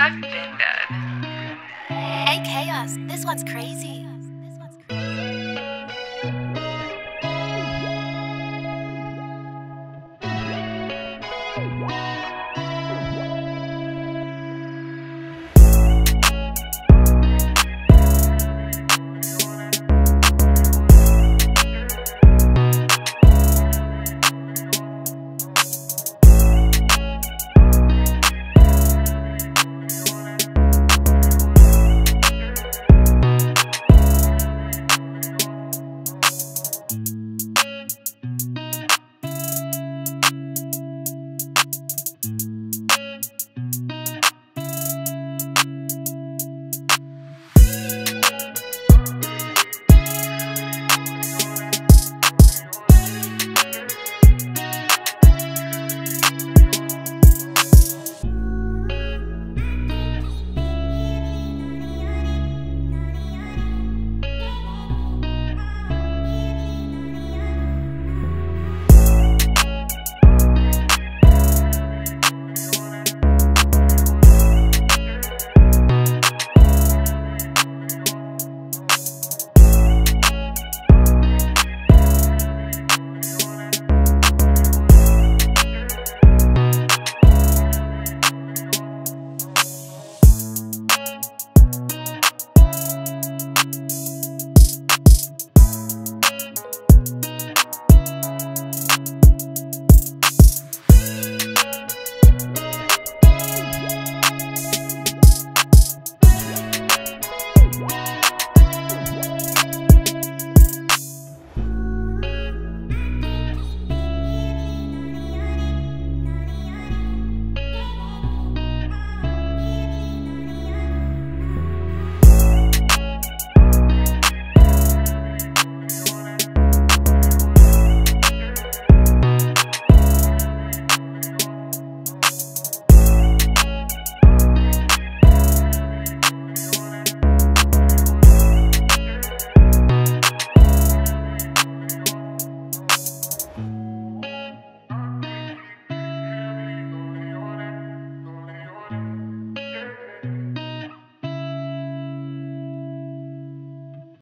I've been bad. Hey Kaos, this one's crazy.